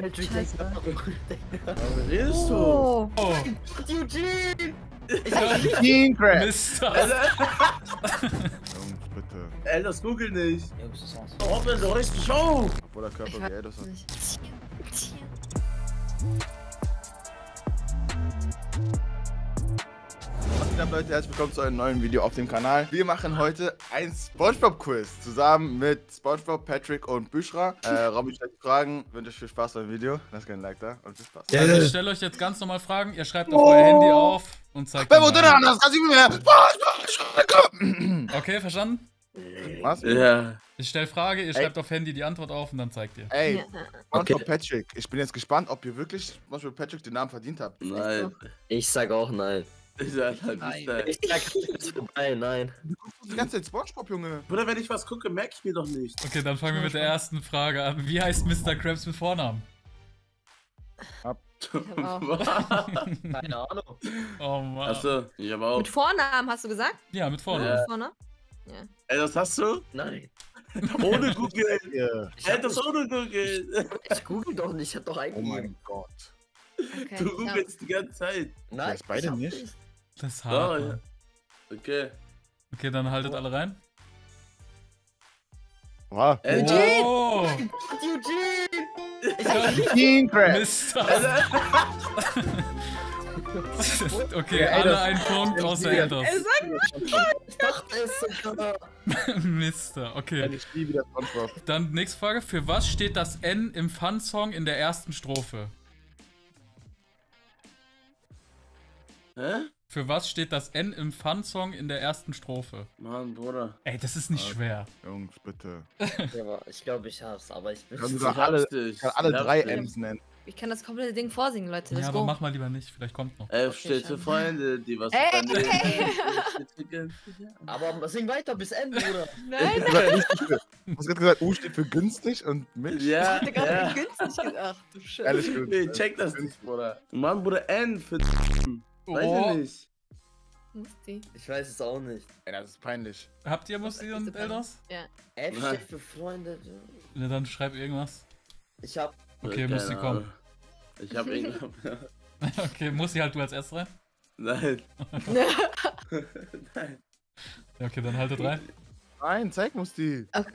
Patrick, das ist einfach redest du? Oh. Oh. Eugene! Eugene Craft! Jungs, bitte. Eldos, google nicht! Oh, hoppla, du reißt mich auf! Obwohl der Körper wie Eldos ist. Leute, herzlich willkommen zu einem neuen Video auf dem Kanal. Wir machen heute ein Spongebob-Quiz zusammen mit Spongebob, Patrick und Bshray. Robi stellt Fragen. Wünsche euch viel Spaß beim Video. Lasst gerne ein Like da und viel Spaß. Also ich stelle euch jetzt ganz normal Fragen. Ihr schreibt auf euer Handy auf und zeigt. Okay, verstanden? Was? Ja. Ich stelle Frage, ihr schreibt auf Handy die Antwort auf und dann zeigt ihr. Ey, okay. Patrick. Ich bin jetzt gespannt, ob ihr wirklich Spongebob Patrick den Namen verdient habt. Nein. Ich sag auch nein. Ich sag halt nein. Nein. Du guckst die ganze Zeit Spongebob, Junge. Oder wenn ich was gucke, merke ich mir doch nicht. Okay, dann fangen wir mit der ersten Frage an. Wie heißt Mr. Krabs mit Vornamen? Keine Ahnung. Oh Mann. Achso, ich aber auch. Mit Vornamen hast du gesagt? Ja, mit Vornamen. Ja. Mit Vornamen? Ja. Ey, das hast du? Nein. Ohne Google. Ey, das ohne Google. Ich google doch nicht, ich hab doch eigentlich. Oh mein Gott. Okay, du googelst die ganze Zeit. Nein, ich beide nicht. Das ist hart. Oh, ja. Okay. Okay, dann haltet alle rein. Wow. Eugene! Oh. Eugene! Craft! Okay, alle einen Punkt außer Eldos. Ich dachte es sogar. Mister, okay. Ich liebe das Antwort. Dann nächste Frage. Für was steht das N im Fun-Song in der ersten Strophe? Hä? Für was steht das N im Fun-Song in der ersten Strophe? Mann, Bruder. Ey, das ist nicht schwer. Jungs, bitte. Ich glaube, ich hab's, aber ich bin kann alle drei N's nennen. Ich kann das komplette Ding vorsingen, Leute. Ja, aber mach mal lieber nicht, vielleicht kommt noch. F steht für Freunde, die was Aber sing weiter bis N, Bruder. Nein. Du hast gerade gesagt, U steht für günstig und Milch. Ja, ich hatte gerade günstig gedacht. Du Scheiße. Ehrlich gut. Nee, check das nicht, Bruder. Mann, Bruder, N für... Weiß ich nicht. Musti. Ich weiß es auch nicht. Ey, das ist peinlich. Habt ihr Musti und Eldos? Ja. F steht für Freunde. Na dann schreib irgendwas. Ich hab... Okay, Musti, komm. Ich hab irgendwas. Okay, Musti, halt du als erst rein? Nein. Nein. Ja, okay, dann haltet rein. Nein, zeig Musti. Okay.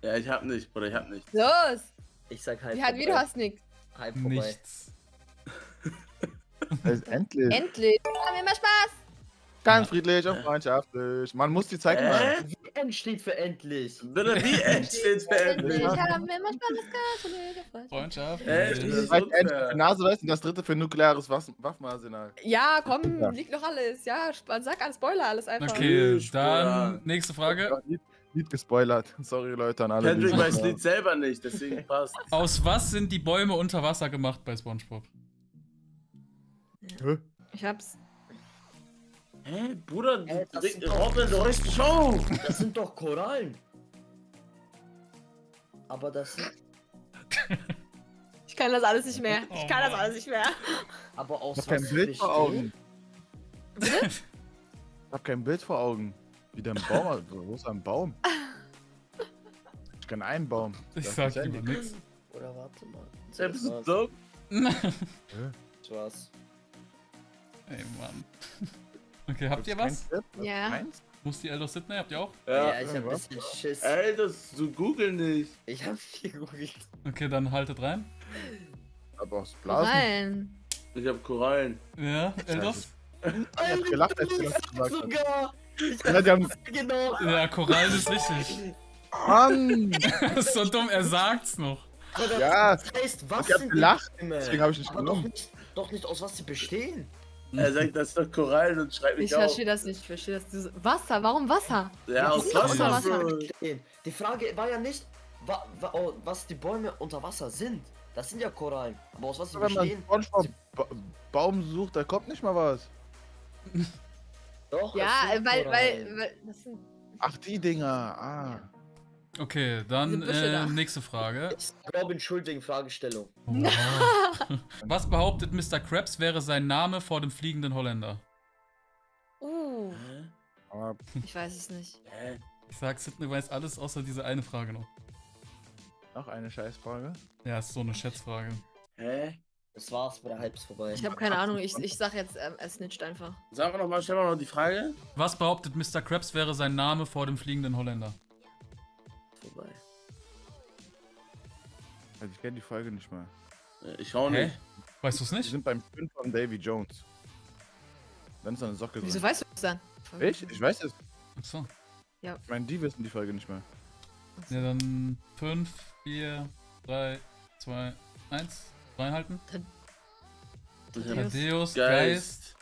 Ja, ich hab nicht, Bruder, ich hab nicht. Los! Ich sag halb vorbei. Wie, du hast nichts? Halb vorbei. Nichts. Endlich! Endlich! Haben wir immer Spaß! Ganz friedlich und freundschaftlich. Man muss die Zeit machen. Wie N steht für endlich. Bitte, wie N steht für endlich. Haben wir immer Spaß. Freundschaft. N für Nase und das dritte für nukleares Waffenarsenal. Ja, komm, liegt noch alles. Ja, sag alles, spoiler alles einfach. Okay, dann nächste Frage. Lied gespoilert. Sorry, Leute, an alle. Kendrick weiß das Lied selber nicht, deswegen passt. Aus was sind die Bäume unter Wasser gemacht bei Spongebob? Hä? Ich hab's. Hä? Bruder, Robin, du hast dich auf! Das sind doch Korallen. Aber das sind... Ich kann das alles nicht mehr. Ich kann das alles nicht mehr. Aber aus was Bild vor Augen. Bitte? Ich hab kein Bild vor Augen. Wie der Baum. Wo ist ein Baum? Ich kenne einen Baum. Ich sag immer nichts. Oder warte mal. Selbst du dumm? Was? Ey, Mann. Okay, habt ihr was? Ja. Muss die Eldos Sidney, habt ihr auch? Ja, ich hab ein bisschen Schiss. Eldos, du google nicht. Ich hab viel gegoogelt. Okay, dann haltet rein. Aber aus Blasen. Korallen. Ich hab Korallen. Ja, Eldos? Ich hab gelacht, als du das gesagt sogar. Genau. Ja, Korallen ist richtig. Mann! Das ist so dumm, er sagt's noch. Ja, das heißt, was ich hab gelacht, deswegen hab ich nicht genommen. Doch nicht, aus was sie bestehen. Er sagt, das ist doch Korallen und schreibt mich auf. Ich verstehe das nicht, ich verstehe das nicht. Wasser, warum Wasser? Ja, aus Wasser. Die Frage war ja nicht, was die Bäume unter Wasser sind. Das sind ja Korallen. Aber aus was sie bestehen. Wenn man Baum sucht, da kommt nicht mal was. Doch, ja, weil das sind... Ach, die Dinger, ah. Okay, dann nächste Frage. Ich glaube, entschuldigen Fragestellung. Wow. Was behauptet Mr. Krabs wäre sein Name vor dem fliegenden Holländer? Ich weiß es nicht. Ich sag, Sidney weiß alles außer diese eine Frage noch. Noch eine Scheißfrage? Ja, ist so eine Schätzfrage. Hä? Das war's, bei der Hype ist vorbei. Ich habe keine Ahnung, ich sag jetzt, er snitcht einfach. Sagen wir nochmal, stellen wir noch die Frage. Was behauptet Mr. Krabs wäre sein Name vor dem fliegenden Holländer? Vorbei. Also ich kenne die Folge nicht mal. Ich auch nicht. Weißt du es nicht? Wir sind beim 5 von Davy Jones. Dann ist eine Socke drin. Wieso weißt du das dann? Ich weiß es. Achso. Ja. Ich meine, die wissen die Folge nicht mehr. Ja, dann 5, 4, 3, 2, 1. Reinhalten. Tadeus Geist.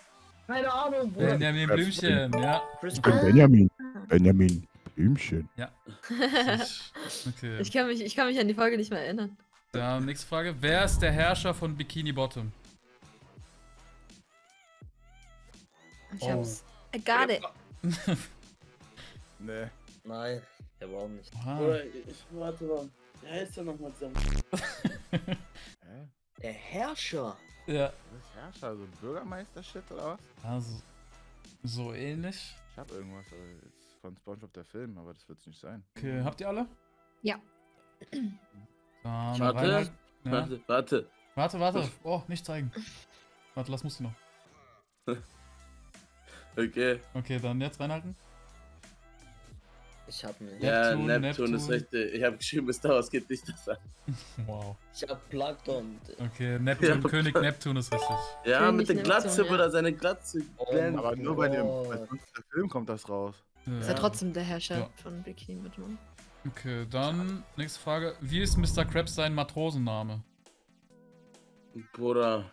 Keine Ahnung, Bruder. Benjamin Blümchen, ja. Benjamin Blümchen. Ja. Okay. Ich kann mich an die Folge nicht mehr erinnern. Ja, nächste Frage. Wer ist der Herrscher von Bikini Bottom? Ich hab's. I got it. Nee. Nein, der war auch nicht. Oder ich warte mal. Der heißt ja nochmal zusammen. Der Herrscher? Ja. Was Herrscher? So Bürgermeister-Shit oder was? Also, so ähnlich. Ich hab irgendwas von Spongebob der Film, aber das wird's nicht sein. Okay, habt ihr alle? Ja. Warte. Oh, nicht zeigen. Warte, lass musst du noch. Okay. Okay, dann jetzt reinhalten. Ich hab mir. Ja, Neptun ist echt. Ich hab geschrieben, bis da was geht nicht das an. Wow. Ich hab Plankton. Okay, Neptun, ja. König Neptun ist richtig. Ja, König mit der Neptun, Glatze, ja. Oder seine Glatze. Oh, aber nur bei dem Film kommt das raus. Ja. Ist ja trotzdem der Herrscher von Bikini Bottom. Okay, dann nächste Frage. Wie ist Mr. Krabs sein Matrosenname? Bruder.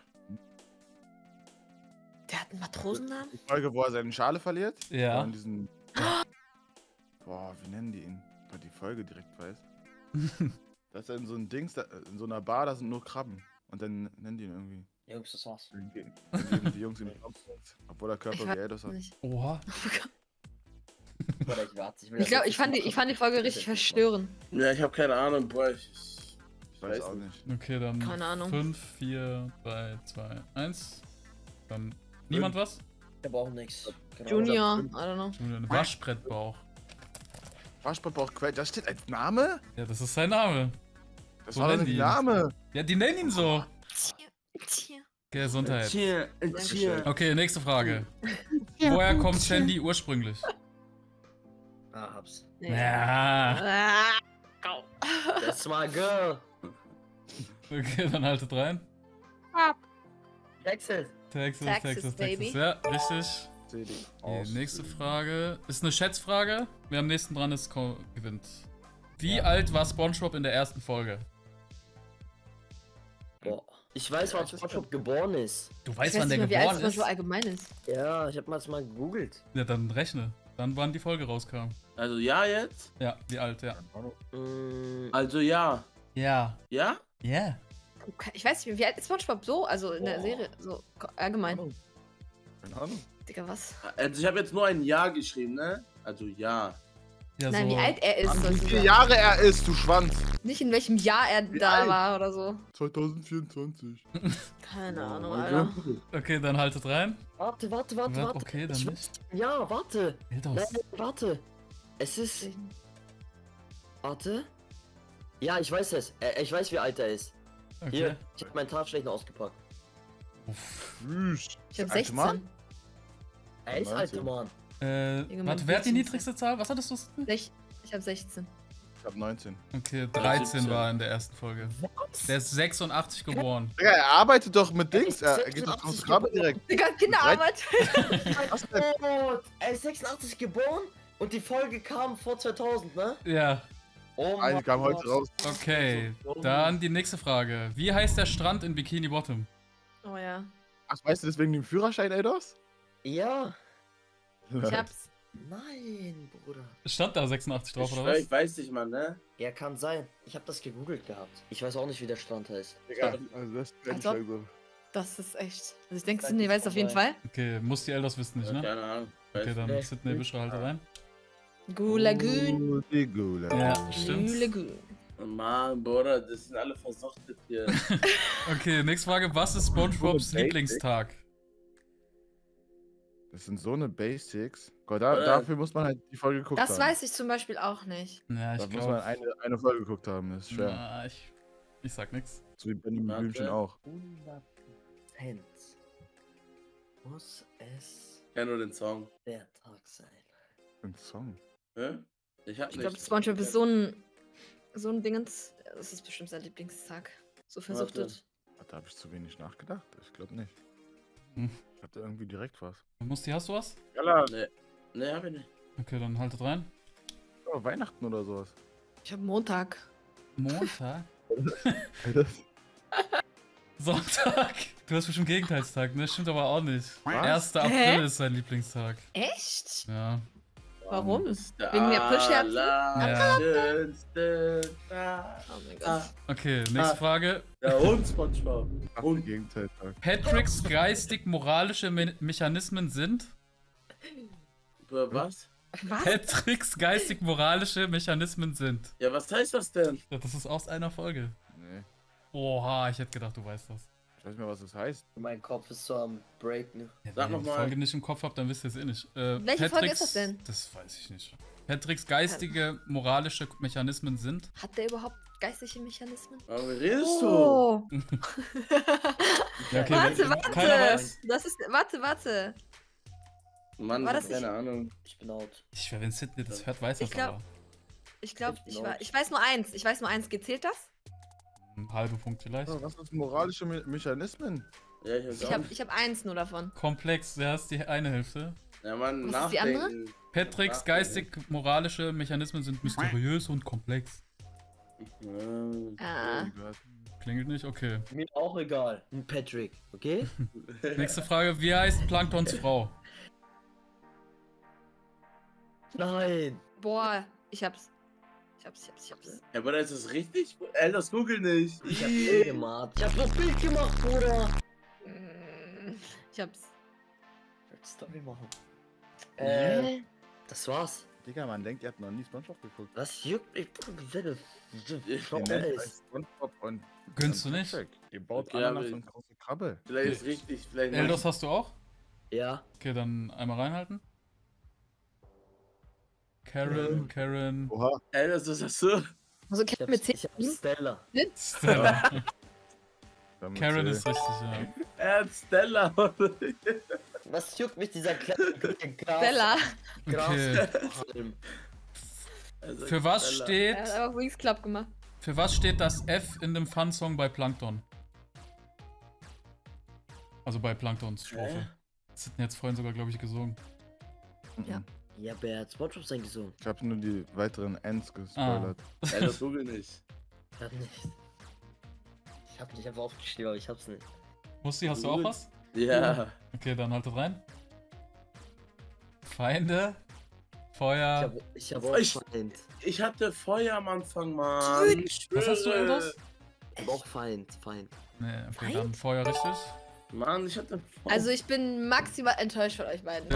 Der hat einen Matrosennamen? Die Folge, wo er seine Schale verliert? Ja. Und diesen boah, wie nennen die ihn? Weil die Folge direkt weiß. Das ist in so ein Dings, in so einer Bar, da sind nur Krabben. Und dann nennen die ihn irgendwie. Jungs, das war's. Die Jungs ihn absetzt. Obwohl der Körper wie Eldos hat. Oha. Ich glaube, ich fand die Folge richtig verstörend. Ja, ich habe keine Ahnung, boah, ich weiß auch nicht. Okay, dann keine Ahnung. 5, 4, 3, 2, 1. Dann niemand was? Ich hab auch nichts. Junior, I don't know. Junior, ein Waschbrettbauch. Waschbrettbauch, das steht als Name? Ja, das ist sein Name. Das war sein Name. Ja, die nennen ihn so. Gesundheit. Okay, nächste Frage. Woher kommt Sandy ursprünglich? Ah, hab's. Ja. Das war girl. Okay, dann haltet rein. Texas, baby. Ja, richtig. Okay, nächste Frage. Ist eine Schätzfrage. Wer am nächsten dran ist, gewinnt. Wie alt war Spongebob in der ersten Folge? Boah. Ich weiß, wann Spongebob geboren ist. Du weißt, wann der geboren ist? Ich weiß nicht, wie alt Spongebob allgemein ist. Ja, ich hab mal das mal gegoogelt. Ja, dann rechne. Dann, wann die Folge rauskam. Also ja jetzt? Ja, wie alt, ja. Also ja. Ja. Ja? Ja. Yeah. Ich weiß nicht, wie alt ist Spongebob so? Also in der Serie, so allgemein. Keine Ahnung. Digga, was? Also ich habe jetzt nur ein Jahr geschrieben, ne? Also ja. Nein, so wie alt er ist. Ach, wie viele Jahre er ist, du Schwanz. Nicht in welchem Jahr er wie da alt war oder so. 2024. Keine Ahnung, Alter. Okay, dann haltet rein. Warte. Okay, dann nicht. Ja, warte. Nein, warte. Es ist... Warte. Ja, ich weiß es. Ich weiß, wie alt er ist. Okay. Hier, ich hab meinen Taschenrechner ausgepackt. Uff. Ich hab 16. Mann? Er ist alte Mann. Warte, wer hat die niedrigste Zahl? Was hattest du? Ich hab 16. Ich hab 19. Okay, 13 war in der ersten Folge. Was? Der ist 86 geboren. Digga, er arbeitet doch mit Dings. Er geht doch aus Krabbe direkt. Digga, Kinderarbeit. Er ist 86 geboren und die Folge kam vor 2000, ne? Ja. Oh Mann. Die kam heute raus. Okay, dann die nächste Frage. Wie heißt der Strand in Bikini Bottom? Oh ja. Ach, weißt du das wegen dem Führerschein, Eldos? Ja. Ich hab's. Nein, Bruder. Stand da 86 drauf, oder was? Ich weiß nicht, Mann, ne? Ja, kann sein. Ich hab das gegoogelt gehabt. Ich weiß auch nicht, wie der Stand heißt. Egal. Also das ist echt. Also ich denke, Sidney weiß es auf jeden Fall. Okay, muss die Eldos wissen nicht, ne? Keine Ahnung. Okay, dann Sidney, Bshray, halt rein. Gulagoon. Ja, stimmt. Gulagoon. Mann, Bruder, das sind alle versuchtet hier. Okay, nächste Frage. Was ist Spongebobs Lieblingstag? Das sind so eine Basics. Gott, dafür muss man halt die Folge geguckt haben. Das weiß ich zum Beispiel auch nicht. Ja, ich muss man eine Folge geguckt haben, das ist schwer. Ja, ich sag nichts. So wie Benjamin Blümchen auch. 100% muss es... Ich kenne nur den Song. Der Tag sein. Den Song? Hä? Ich glaube, Spongebob ist so ein Dingens. Das ist bestimmt sein Lieblingstag. So versuchtet. Da habe ich zu wenig nachgedacht. Ich glaube nicht. Ich hab da irgendwie direkt was. Musti, hast du was? Ja, nee, hab ich nicht. Okay, dann haltet rein. Oh, Weihnachten oder sowas. Ich hab Montag. Montag? Sonntag. Du hast bestimmt Gegenteilstag, ne? Stimmt aber auch nicht. Was? 1. April ist sein Lieblingstag. Echt? Ja. Warum? Wegen der Push-Herzen? Ja. Oh mein Gott. Okay, nächste Frage. Ja, und Spongebob. Und Gegenteiltag. Patricks geistig-moralische Mechanismen sind? Was? Patricks geistig-moralische Mechanismen sind. Ja, was heißt das denn? Das ist aus einer Folge. Nee. Oha, ich hätte gedacht, du weißt das. Ich weiß nicht mehr, was das heißt. Mein Kopf ist so am Breaken. Ja, sag nochmal. Wenn ihr die Folge nicht im Kopf habt, dann wisst ihr es eh nicht. Welche Folge ist das denn? Das weiß ich nicht. Patricks geistige, moralische Mechanismen sind? Hat der überhaupt geistige Mechanismen? Aber wie redest du? Ja, okay, warte. Mann, war das keine Ahnung. Ich bin out. Ich wäre, wenn Sidney das hört, weiß das aber. Ich glaube, ich weiß nur eins. Ich weiß nur eins. Gezählt das? Halbe Punkt vielleicht. Oh, was sind moralische Mechanismen? Ja, ich hab eins nur davon. Komplex, ja, ist die eine Hälfte. Ja, Mann, was ist die andere? Patricks geistig-moralische Mechanismen sind mysteriös und komplex. Klingelt nicht? Okay. Mir auch egal. Patrick, okay? Nächste Frage, wie heißt Planktons Frau? Nein. Boah, ich hab's. Ja, aber ist das richtig? Eldos, google nicht. Ich hab's eh gemacht. Ich hab das Bild gemacht, Bruder. Ich hab's. Ich will Story machen. Das war's. Digga, man denkt, ihr habt noch nie Spongebob geguckt. Was juckt? Gönnst du nicht? Ihr baut alle so eine große Krabbe. Vielleicht ist richtig, vielleicht nicht. Eldos hast du auch? Ja. Okay, dann einmal reinhalten. Karen. Oha. Ey, das ist das so. Also Karen mit C. Ich hab Stella. Karen ist richtig, ja. Er hat Stella. Was juckt mich dieser kleine Stella? Okay. Also für was Stella steht... Er hat aber Wings Club gemacht. Für was steht das F in dem Fun-Song bei Plankton? Also bei Planktons Strophe. Das hätten jetzt vorhin sogar, glaube ich, gesungen. Ja. Ja, aber er hat Spongebob sein gesungen. Ich hab nur die weiteren Ends gespoilert. Ja, das google nicht. Ich hab nicht. Ich hab nicht einfach aufgeschrieben, aber ich hab's nicht. Musti, hast du auch was? Ja. Okay, dann haltet rein. Feinde. Feuer. Ich hab auch Feind. Ich hatte Feuer am Anfang, Mann. Was hast du, Eldos? Ich hab auch Feind. Nee, okay, dann Feuer richtig. Mann, ich hatte... Also ich bin maximal enttäuscht von euch beiden.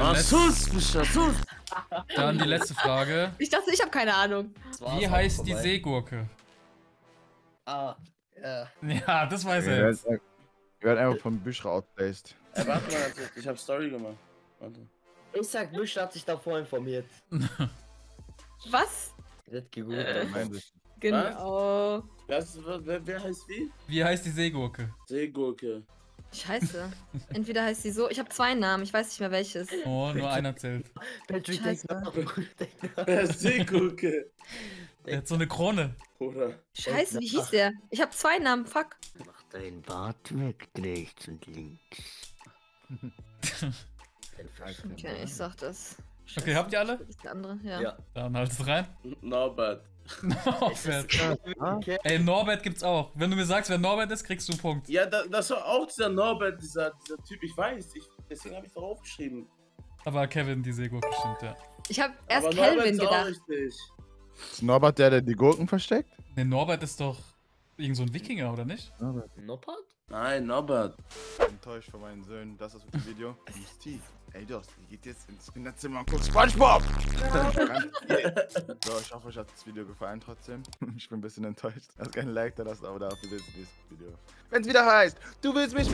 Dann die letzte Frage. Ich dachte, ich habe keine Ahnung. Wie heißt die Seegurke? Ja, das weiß er jetzt. Gehört einfach von Bshray outplaced. Warte mal, ich habe Story gemacht. Warte. Ich sag, Bshray hat sich davor informiert. Was? Wird gegoogelt, genau. Was? Wer heißt wie? Wie heißt die Seegurke? Scheiße. Entweder heißt sie so. Ich habe zwei Namen, ich weiß nicht mehr welches. Oh, nur einer zählt. Patrick, der Seegurke. Der hat so eine Krone. Oder? Scheiße, wie hieß der? Ich habe zwei Namen, fuck. Mach deinen Bart weg, rechts und links. Okay, ich sag das. Scheiße. Okay, habt ihr alle? Die andere, ja. Dann halt's rein. Norbert. Norbert. Okay. Ey, Norbert gibt's auch. Wenn du mir sagst, wer Norbert ist, kriegst du einen Punkt. Ja, das war auch dieser Norbert, dieser Typ, ich weiß. Deswegen habe ich doch aufgeschrieben. Aber Kevin, die Seegurke, stimmt, ja. Ich habe erst aber Kelvin gedacht. Ist Norbert der die Gurken versteckt? Ne, Norbert ist doch irgend so ein Wikinger, oder nicht? Norbert? Nein, Norbert. Enttäuscht von meinen Söhnen, das ist das Video. Musti, Eldos, ihr geht jetzt ins Kinderzimmer und guckt Spongebob! So, ich hoffe, euch hat das Video gefallen trotzdem. Ich bin ein bisschen enttäuscht. Lasst kein Like da, lasst ein Abo da, bis zum nächsten Video. Wenn's wieder heißt, du willst mich...